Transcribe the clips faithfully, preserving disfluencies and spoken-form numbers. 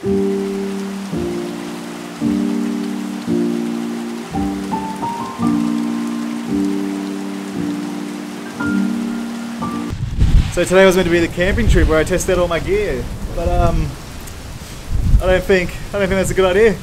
So today was meant to be the camping trip where I tested all my gear, but um, I don't think I don't think that's a good idea.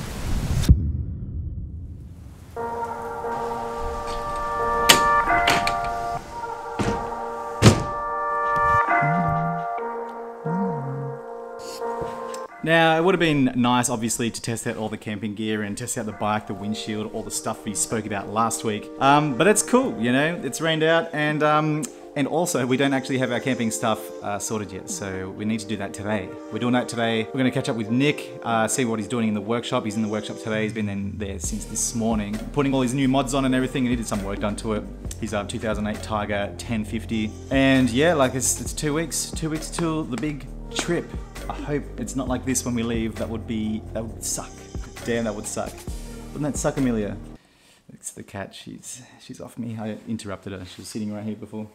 Now, it would have been nice, obviously, to test out all the camping gear and test out the bike, the windshield, all the stuff we spoke about last week. Um, but it's cool, you know, it's rained out, and um, and also we don't actually have our camping stuff uh, sorted yet, so we need to do that today. We're doing that today. We're gonna catch up with Nick, uh, see what he's doing in the workshop. He's in the workshop today. He's been in there since this morning, putting all his new mods on and everything, and he did some work done to it. He's a two thousand eight Tiger ten fifty. And yeah, like it's, it's two weeks, two weeks till the big trip. I hope it's not like this when we leave. That would be, that would suck. Damn, that would suck. Wouldn't that suck, Amelia? It's the cat, she's, she's off me. I interrupted her, she was sitting right here before.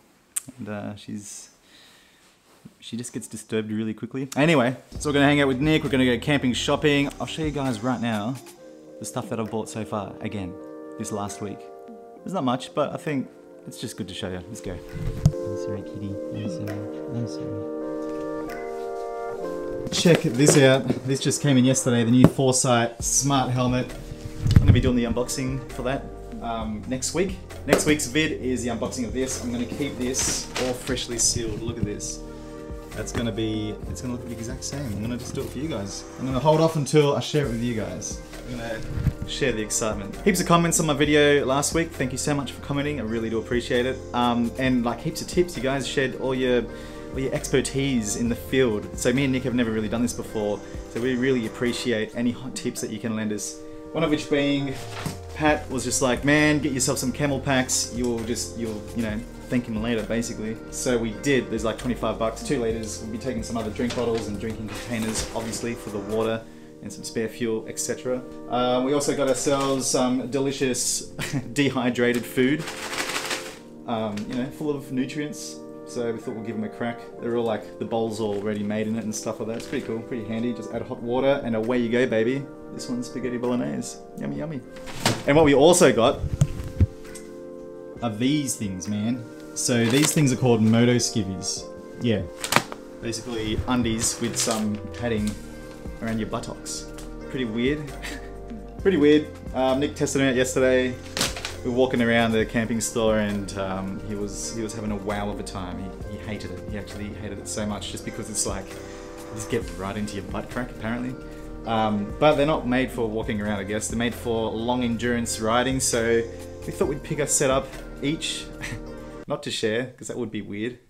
And uh, she's, she just gets disturbed really quickly. Anyway, so we're gonna hang out with Nick, we're gonna go camping shopping. I'll show you guys right now the stuff that I've bought so far, again, this last week. There's not much, but I think it's just good to show you. Let's go. I'm sorry, kitty, I'm sorry, I'm sorry. Check this out. This just came in yesterday, the new Forcite Smart Helmet. I'm gonna be doing the unboxing for that um, next week. Next week's vid is the unboxing of this. I'm gonna keep this all freshly sealed. Look at this. That's gonna be, it's gonna look the exact same. I'm gonna just do it for you guys. I'm gonna hold off until I share it with you guys. I'm gonna share the excitement. Heaps of comments on my video last week. Thank you so much for commenting. I really do appreciate it. Um, and like heaps of tips, you guys shared all your Or your expertise in the field. So me and Nick have never really done this before, so we really appreciate any hot tips that you can lend us. One of which being, Pat was just like, man, get yourself some camel packs, you'll just, you'll, you know, thank him later, basically. So we did, there's like twenty-five bucks, two liters, we'll be taking some other drink bottles and drinking containers, obviously, for the water, and some spare fuel, et cetera. Uh, we also got ourselves some delicious dehydrated food, um, you know, full of nutrients. So we thought we'll give them a crack. They're all like, the bowl's already made in it and stuff like that. It's pretty cool, pretty handy. Just add hot water and away you go, baby. This one's spaghetti bolognese. Yummy, yummy. And what we also got are these things, man. So these things are called Moto skivvies. Yeah. Basically undies with some padding around your buttocks. Pretty weird. Pretty weird. Um, Nick tested them out yesterday. We were walking around the camping store, and um, he was he was having a wow of a time. He, he hated it. He actually hated it so much, just because it's like, you just get right into your butt crack, apparently. Um, but they're not made for walking around, I guess. They're made for long endurance riding, so we thought we'd pick a setup each. Not to share, because that would be weird.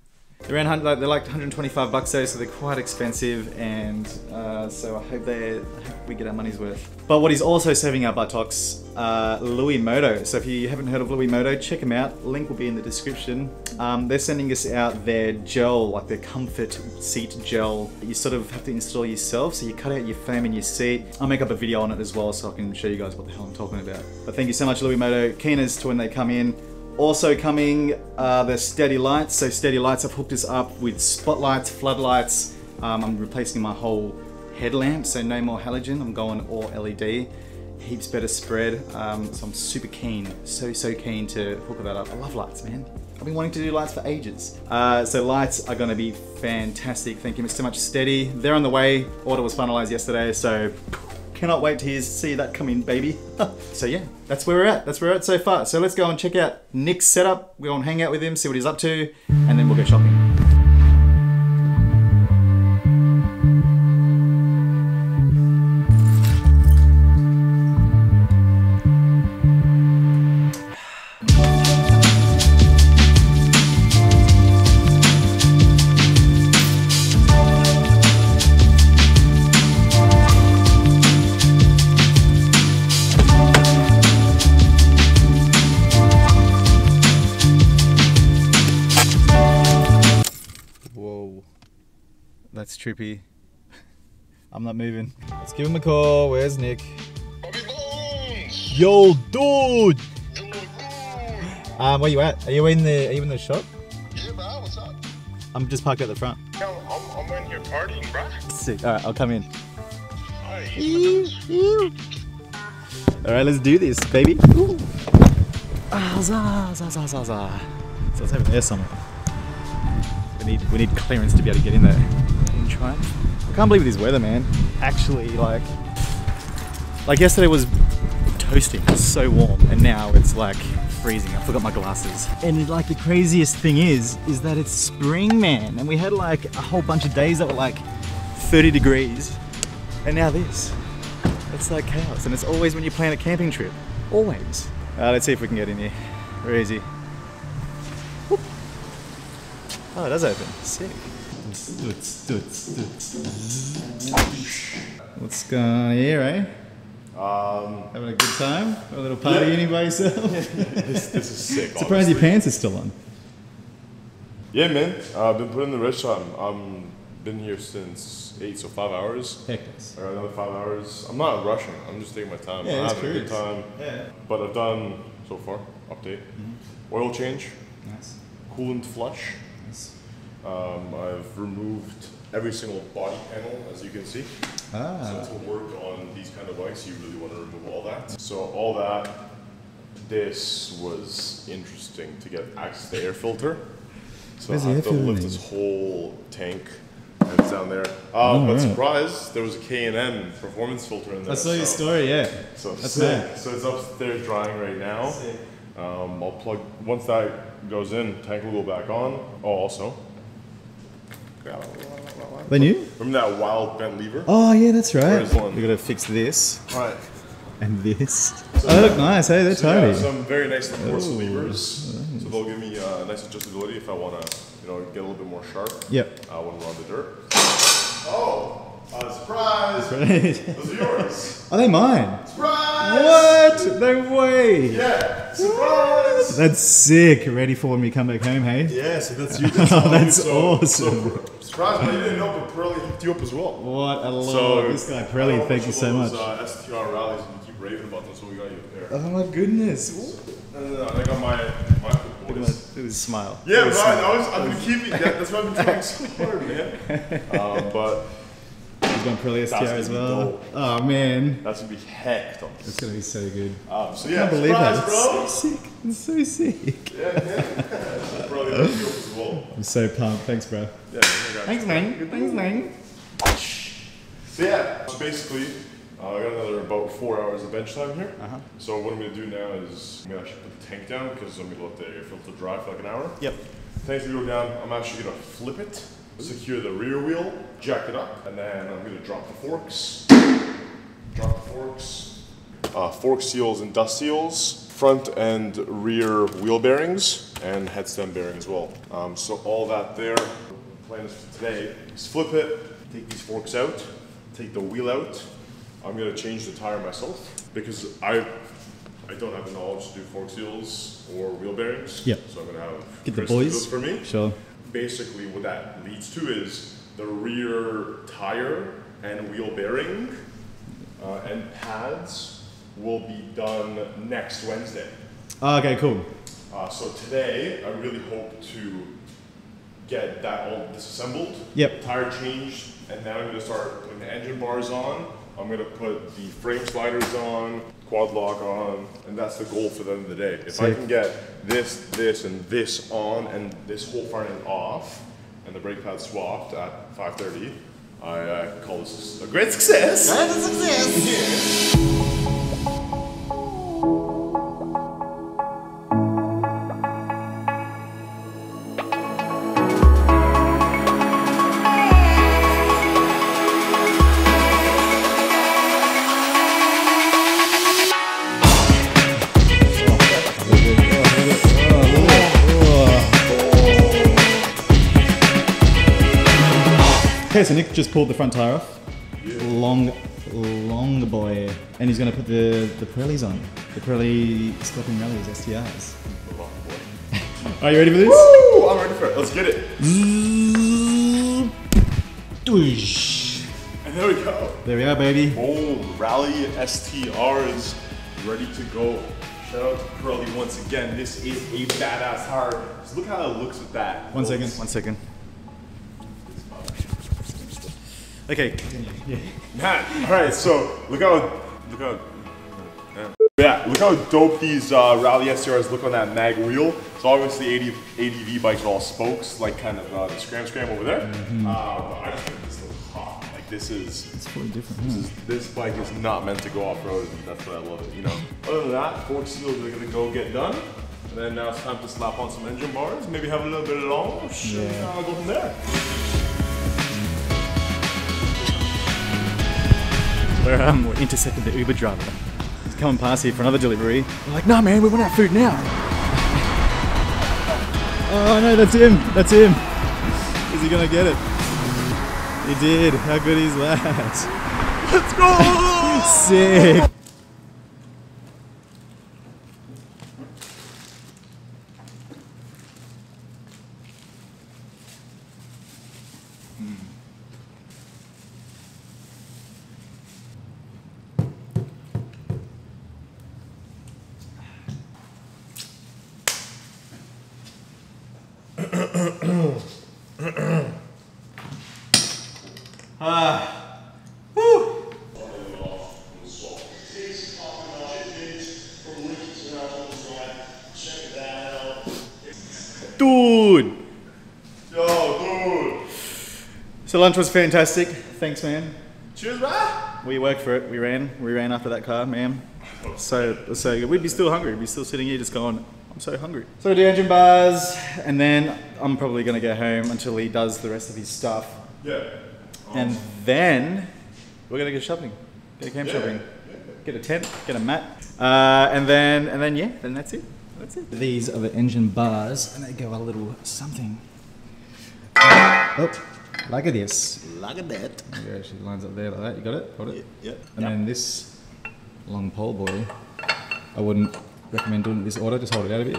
They're, around, they're like one hundred twenty-five bucks though, so they're quite expensive, and uh, so I hope, I hope we get our money's worth. But what he's also serving our buttocks, uh, Louis Moto. So if you haven't heard of Louis Moto, check him out. Link will be in the description. Um, they're sending us out their gel, like their comfort seat gel. You sort of have to install yourself, so you cut out your foam in your seat. I'll make up a video on it as well, so I can show you guys what the hell I'm talking about. But thank you so much, Louis Moto. Keen as to when they come in. Also coming uh, the STEDI Lights. So STEDI Lights have hooked us up with spotlights, floodlights. Um, I'm replacing my whole headlamp, so no more halogen. I'm going all L E D. Heaps better spread. Um, so I'm super keen, so, so keen to hook that up. I love lights, man. I've been wanting to do lights for ages. Uh, so lights are gonna be fantastic. Thank you so much, STEDI. They're on the way. Order was finalized yesterday, so cannot wait to see that come in, baby. So yeah, that's where we're at. That's where we're at so far. So let's go and check out Nick's setup. We'll go and hang out with him, see what he's up to, and then we'll go shopping. That's trippy. I'm not moving. Let's give him a call. Where's Nick? Yo, dude. Um, where you at? Are you in the Are you in the shop? Yeah, bro. What's up? I'm just parked at the front. No, I'm, I'm in here partying, bro. Sick. All right, I'll come in. Ew, ew. All right, let's do this, baby. Ooh. Ah, za, za, za, za, za. So let's have an air summit. We need, we need clearance to be able to get in there. In triumph. I can't believe this weather, man. Actually, like, like yesterday was toasting. It was so warm, and now it's like freezing. I forgot my glasses. And like the craziest thing is, is that it's spring, man. And we had like a whole bunch of days that were like thirty degrees, and now this. It's like chaos, and it's always when you plan a camping trip. Always. Uh, let's see if we can get in here. Where is he? Whoop. Oh, it does open. Sick. What's going on here, eh? Um, Having a good time? A little party yeah. in by yourself? this, this is sick. Surprised your pants are still on. Yeah, man. I've uh, been putting in the rest time. Um, Been here since eight, so five hours. Heck yes. Or another five hours. I'm not rushing. I'm just taking my time. Yeah, I'm having curious. a good time. Yeah. But I've done so far. Update. Mm-hmm. Oil change. Nice. Coolant flush. Nice. Um, I've removed every single body panel, as you can see. Ah. So to work on these kind of bikes, you really want to remove all that. So all that. This was interesting to get access to the air filter. So I have to lift this whole tank. It's down there. Um, oh, but right. surprise, there was a K and M performance filter in there. I saw so. your story, yeah. So That's sick. Bad. So it's upstairs drying right now. Sick. Um, I'll plug once that goes in, tank will go back on. Oh, also. They knew? Remember that wild bent lever? Oh yeah, that's right. We gotta fix this. Right. And this. So, oh, they look nice. Hey, they're so, tidy. Yeah, some very nice force levers. Oh. So they'll give me uh, nice adjustability if I wanna. You know, get a little bit more sharp. Yep. Uh, when we're on the dirt. Oh, uh, surprise! Right. Those are yours. Are they mine? Surprise! What? No way! Yeah. Surprise! What? That's sick. Ready for when we come back home, hey? Yeah. So that's you. That's, oh, that's so, awesome. So, surprise! I didn't know, but Pirelli hooked you up as well. What a love! So, this guy Pirelli, thank you so much. Those, uh, S T R rallies, and you keep raving about them, so we got you there. Oh my goodness! No, no, no. I got my my. It was a smile. Yeah, right. I've been keeping that. That's what I've been trying so hard, man. Um, but he's going Pirelli S T R as well. Oh man, that's gonna be hectic. It's gonna be so good. Um, so yeah, I can't believe that. Bro. It's so sick. It's so sick. Yeah, yeah. Probably as well. I'm so pumped. Thanks, bro. Yeah. Thanks, man. Thanks, man. So yeah, so basically. Uh, I got another about four hours of bench time here. Uh-huh. So what I'm going to do now is I'm going to actually put the tank down because I'm going to let the air filter dry for like an hour. Yep. Tank's going to go down. I'm actually going to flip it, secure the rear wheel, jack it up, and then I'm going to drop the forks. Drop the forks. Uh, fork seals and dust seals, front and rear wheel bearings, and head stem bearing as well. Um, so all that there. The plan is for today is flip it, take these forks out, take the wheel out. I'm going to change the tire myself because I I don't have the knowledge to do fork seals or wheel bearings. Yep. So I'm going to have Get Chris the boys. do it for me. Sure. Basically what that leads to is the rear tire and wheel bearing uh, and pads will be done next Wednesday. Oh, okay, cool. Uh, so today I really hope to get that all disassembled, yep. tire changed, and now I'm going to start putting the engine bars on. I'm going to put the frame sliders on, quad lock on, and that's the goal for the end of the day. If Sick. I can get this, this, and this on, and this whole front end off, and the brake pad swapped at five thirty, I uh, call this a great success. Great success. Yeah. Okay, so Nick just pulled the front tire off, yeah. long, long boy, and he's going to put the, the Pirellis on, the Pirelli Scorpion Rallies S T Rs. Are you ready for this? Woo! I'm ready for it, let's get it. And there we go. There we are, baby. Oh, Rally S T R is ready to go. Shout out to Pirelli once again, this is a badass tire. Just look how it looks with that. One second, one second. Okay, continue. Yeah. Man, all right. So look how, look how, yeah. yeah, look how dope these uh, Rally S T Rs look on that mag wheel. So obviously A D V bikes are all spokes, like kind of uh, the scram scram over there. Mm-hmm. uh, but I just think this looks hot. Like this is, it's totally different. This, is, this bike is not meant to go off road. And that's why I love it. You know. Other than that, fork seals are gonna go get done. And then now it's time to slap on some engine bars, maybe have a little bit of launch, yeah. and I'll go from there. We're, um, we intercepted the Uber driver. He's coming past here for another delivery. We're like, nah man, we want our food now. Oh no, that's him, that's him. Is he gonna get it? He did, how good is that? Let's go! Sick. Ah, uh, woo! Dude! Yo, dude! So lunch was fantastic. Thanks, man. Cheers, man! We worked for it. We ran. We ran after that car, man. So, so good. We'd be still hungry. We'd be still sitting here just going, I'm so hungry. So I do engine bars, and then I'm probably gonna go home until he does the rest of his stuff. Yeah. And then we're gonna go shopping, go camp yeah. shopping, get a tent, get a mat, uh, and then and then yeah, then that's it. That's it. These are the engine bars, and they go a little something. Oh, like it is. Like it that. Yeah, she lines up there like that. You got it? Hold it. Yeah. yeah. And yep. then this long pole boy, I wouldn't recommend doing this order. Just hold it out a bit.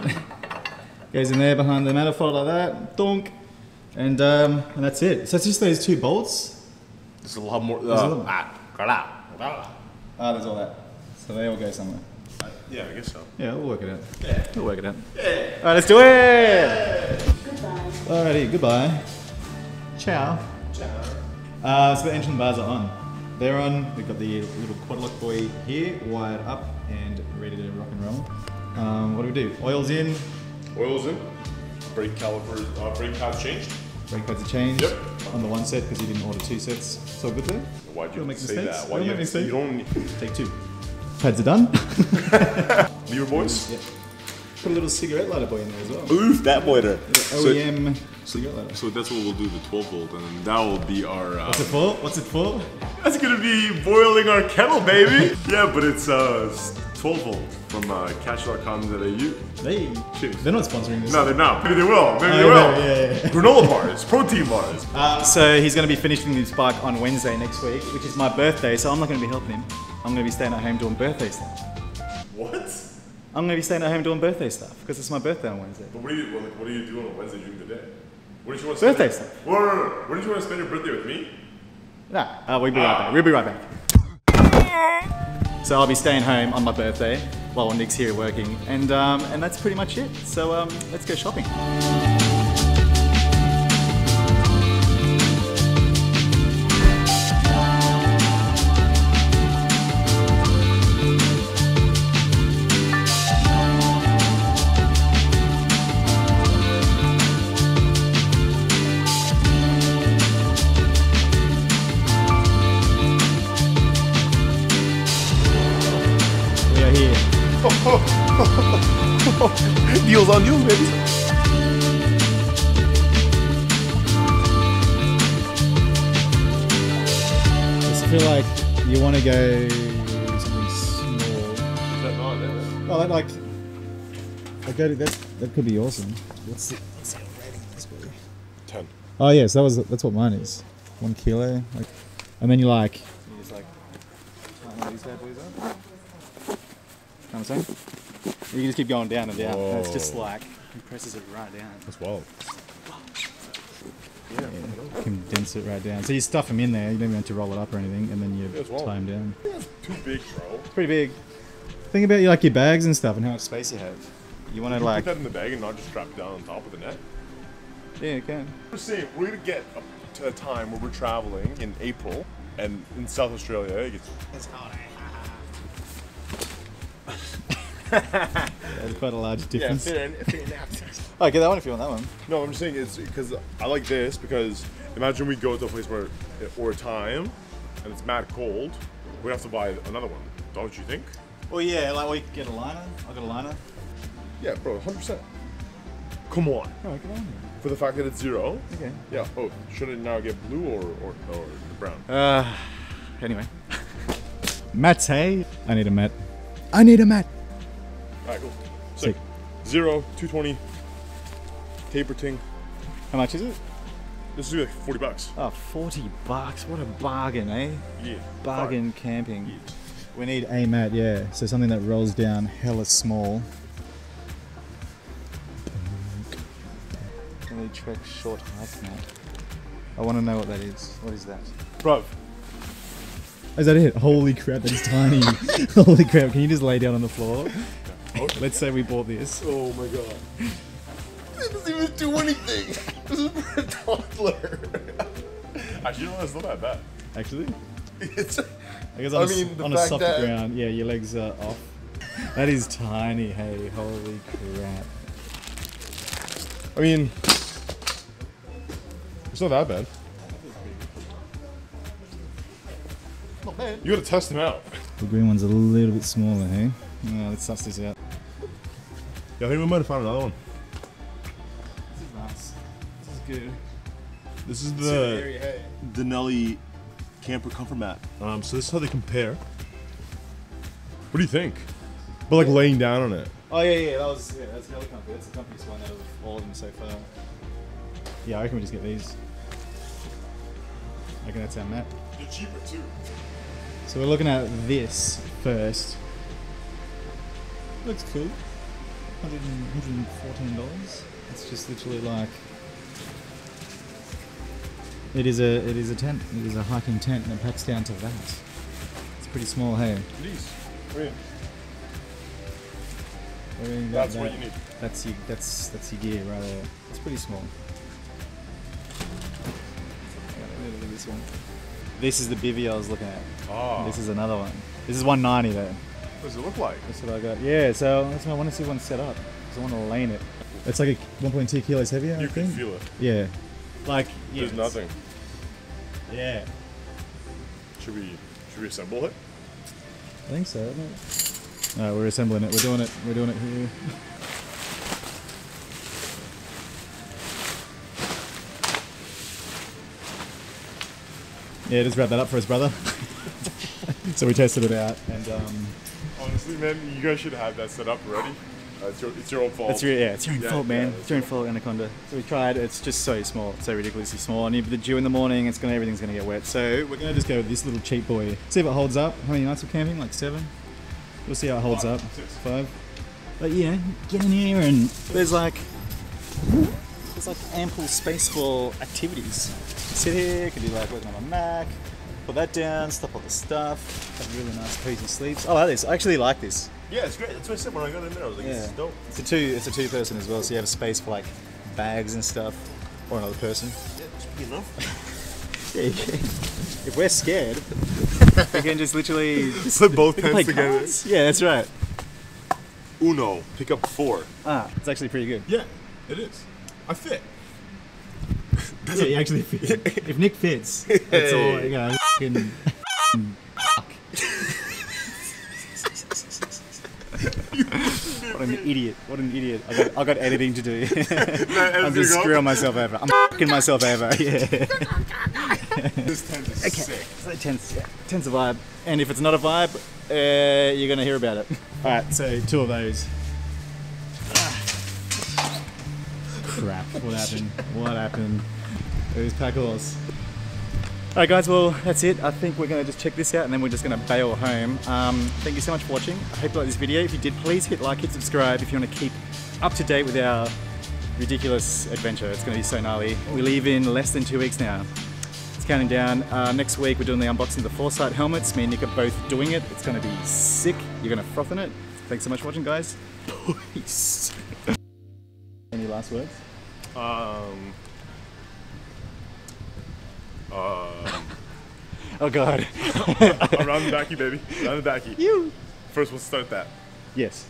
Goes in there behind the manifold like that. Donk. And um, and that's it. So it's just those two bolts. There's a lot more. Uh, there's, a lot. Ah, there's all that. So they all go somewhere. Uh, yeah, I guess so. Yeah, we'll work it out. Yeah. We'll work it out. Yeah. All right, let's do it. Yeah. Goodbye. Alrighty, goodbye. Ciao. Ciao. Uh, so the engine bars are on. They're on. We've got the little quad lock boy here, wired up and ready to rock and roll. Um, what do we do? Oil's in. Oil's in. Brake calipers, uh, brake pads changed. Brake pads are changed yep. on the one set because you didn't order two sets. So good there. Why do you, you make say mistakes? that? Why do you make mistakes? You don't need... Take two. Pads are done. Lever boys. Yep. Put a little cigarette lighter boy in there as well. Oof, that boy there. O E M so, cigarette lighter. So that's what we'll do, the twelve volt, and then that will be our... Um, What's it for? What's it for? That's gonna be boiling our kettle, baby. Yeah, but it's uh, twelve volt from uh, catch dot com dot A U. They, they're not sponsoring this. No, they're not. Maybe they will. Maybe oh, they will. No, yeah, yeah. Granola bars, protein bars. Uh, so he's going to be finishing this bike on Wednesday next week, which is my birthday, so I'm not going to be helping him. I'm going to be staying at home doing birthday stuff. What? I'm going to be staying at home doing birthday stuff, because it's my birthday on Wednesday. But what are you, what are you doing on Wednesday during the day? What did you want to birthday spend? Stuff. Where, where did you want to spend your birthday with me? Nah, uh, we'll be right uh. back. We'll be right back. So I'll be staying home on my birthday. Well, Nick's here working, and um, and that's pretty much it. So um, let's go shopping. Deals on deals, baby. I just feel like you want to go something small. Is that not that? Oh, that like. I go to this. That could be awesome. What's the rating this way? Ten. Oh yes, yeah, so that was that's what mine is. One kilo. Like, and then you like. You just like. What these bad boys are. Know what I'm saying? You can just keep going down and down. Whoa. It's just like compresses it right down. That's wild. Yeah, yeah. Condense it right down. So you stuff them in there. You don't even have to roll it up or anything, and then you tie them down. That's too big, bro. It's pretty big. Think about like your bags and stuff and how much space you have. You want to like put that in the bag and not just strap it down on top of the net. Yeah, you can. We're gonna get. A to a time where we're traveling in April and in South Australia, it gets it's hot. Yeah, there's quite a large difference. Yeah, fit in, fit in oh, get that one if you want that one. No, I'm just saying it's because I like this because imagine we go to a place where for a time and it's mad cold, we have to buy another one. Don't you think? Well, yeah, like we get a liner. I got a liner. Yeah, bro, one hundred percent. Come on. No, get on here. For the fact that it's zero. Okay. Yeah. Oh, should it now get blue or or, or brown? Uh. Anyway. Mats, hey. I need a mat. I need a mat. Alright, cool. Sick. Sick. Zero, two twenty, taper ting. How much is it? This is like forty bucks. Oh, forty bucks. What a bargain, eh? Yeah. Bargain fine. Camping. Yeah. We need a mat, yeah. So something that rolls down hella small. We need Trek short hike mat. I want to know what that is. What is that? Bro. Is that it? Holy crap, that is tiny. Holy crap, can you just lay down on the floor? Okay. Let's say we bought this. Oh my god. This doesn't even do anything. This is for a toddler. Actually, you know, it's not that bad. Actually? It's, I guess on I a, mean, on a soft ground, yeah, your legs are off. That is tiny, hey, holy crap. I mean, it's not that bad. Not bad. You gotta test them out. The green one's a little bit smaller, hey? No, let's suss this out. Yeah, I think we might have found another one. This is nice. This is good. This is the area, hey? Denali camper comfort mat. Um, so this is how they compare. What do you think? But like laying down on it. Oh yeah, yeah, that was yeah, that's hella comfy. That's the comfiest one out of all of them so far. Yeah, I reckon we just get these. I reckon that's our mat. They're cheaper too. So we're looking at this first. Looks cool. one hundred fourteen dollars. It's just literally like. It is a it is a tent. It is a hiking tent, and it packs down to that. It's pretty small, hey. It is. Brilliant. I mean, that, that's that, what you need. That's your that's that's your gear right there. It's pretty small. Look at this one. This is the bivvy I was looking at. Oh. This is another one. This is one ninety though. What does it look like? That's what I got. Yeah, so that's why I want to see one set up. Because I want to lane it. It's like a one point two kilos heavier. You I can think. feel it. Yeah. Like yeah, there's nothing. Yeah. Should we should we assemble it? I think so. No, right, we're assembling it. We're doing it. We're doing it here. Yeah, just wrap that up for us, brother. So we tested it out, and um, honestly, man, you guys should have that set up already. Uh, it's, your, it's your own fault. It's your, yeah, it's your own yeah, fault, man. Yeah, it's your own fault, Anaconda. So we tried. It's just so small, it's so ridiculously small. And if the dew in the morning, it's gonna everything's gonna get wet. So we're gonna just go with this little cheap boy. See if it holds up. How many nights we're camping? Like seven. We'll see how it holds Five, up. Six. Five. But yeah, get in here and there's like there's like ample space for activities. Sit here. Could be like working on a Mac. Put that down, stuff all the stuff, have really nice cozy sleeves. Oh, I like this. I actually like this. Yeah, it's great. That's what I said when I got in there. I was like, yeah. This is dope. It's a two it's a two person as well, so you have a space for like bags and stuff. Or another person. Yeah, that should be enough. Yeah, you can. If we're scared, we can just literally just put both hands together. Cards? Yeah, that's right. Uno. Pick up four. Ah, it's actually pretty good. Yeah, it is. I fit. Yeah, you actually fit. If Nick fits, that's hey. all you know. Fucking fuck. What an idiot. What an idiot. I got, I got editing to do. I'm just screwing myself over. I'm fucking myself over. Yeah. This tense is okay. sick. So tense, yeah. tense a vibe. And if it's not a vibe, uh, you're going to hear about it. Alright, so two of those. Crap. What happened? What happened? It was pack horse. Alright guys, well that's it. I think we're going to just check this out and then we're just going to bail home. Um, thank you so much for watching. I hope you liked this video. If you did, please hit like, hit subscribe if you want to keep up to date with our ridiculous adventure. It's going to be so gnarly. We leave in less than two weeks now. It's counting down. Uh, next week we're doing the unboxing of the Forcite helmets. Me and Nick are both doing it. It's going to be sick. You're going to froth in it. Thanks so much for watching guys. Peace. Any last words? Um... Um, oh God. I'm rounding backy, baby. Rounding backy. You. First, we'll start that. Yes.